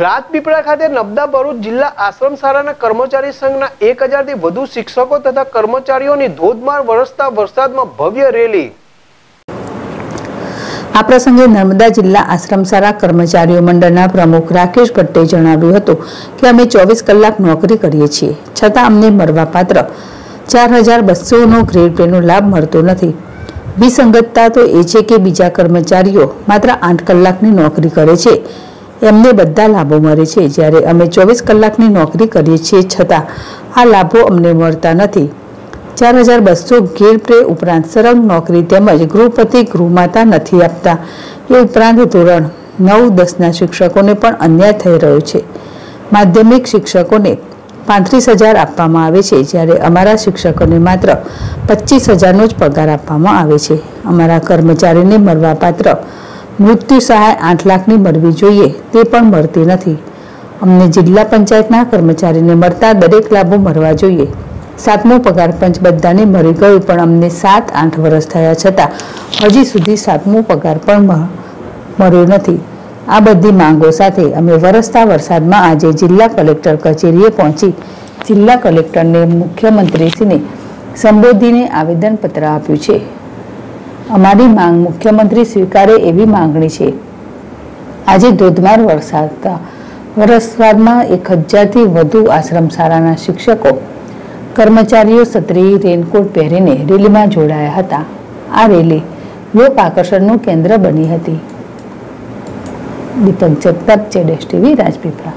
रातપીપળા ખાતે નબદા ભરૂચ જિલ્લા આશ્રમ શાળાના કર્મચારી સંઘના 1000 થી વધુ શિક્ષકો તથા કર્મચારીઓની ધોધમાર વરસતા વરસાદમાં ભવ્ય રેલી। आ प्रसंगे नर्मदा जिला आश्रम शाला कर्मचारी मंडल प्रमुख राकेश भट्टे जणाव्युं कि अमे 24 कलाक नौकरी करीए छीए छतां अमने मळवापात्र 4200 नो ग्रेड पे नो लाभ मळतो नथी। विसंगतता तो ए छे के बीजा कर्मचारीओ मात्र 8 कलाकनी नौकरी करे छे एमने बधा लाभो मळे छे, ज्यारे अमे 24 कलाकनी नौकरी करीए छीए छतां आ लाभो अमने मळता नथी। 4200 ग्रेड पे उपरांत सरंग नौकरी तेमज गृहपति गृहमाता नहीं आपता। ये उपरांत धोरण 9-10 शिक्षकों ने पण अन्याय थई रह्यो छे। माध्यमिक शिक्षकों ने 35,000 आपवामां आवे छे, ज्यारे अमारा शिक्षकों ने मात्र 25,000 नो ज पगार आपवामां आवे छे। अमारा कर्मचारी ने मळवापात्र मृत्यु सहाय 8 लाख मळवी जोईए ते पण मळती नथी। अमने जिला पंचायतना कर्मचारी ने मळता दरेक लाभो मळवा जोईए। 7मो पगार पंच बधाने मरी गयो पण अमने 7-8 वर्ष थया छतां हजी सुधी 7मो पगार पण मळ्यो नथी। आ बधी मांगो साथे अमे वरसता वरसादमां आजे जिल्ला कलेक्टर कचेरीए पहोंची जिल्ला कलेक्टरने मुख्यमंत्रीश्रीने संबोधीने आवेदनपत्र आप्युं छे। अमारी मांग मुख्यमंत्री स्वीकारे एवी मांगणी छे। आजे धोधमार वरसादमां 1000 थी वधु आश्रम शाळाना शिक्षको कर्मचारीओ सत्री रेनकोट पहेरीने रेली में जोड़ाया हता। आ रेली लोक आकर्षणनुं केंद्र बनी हती। दीपक जगताप, ZSTV, राजपीपळा।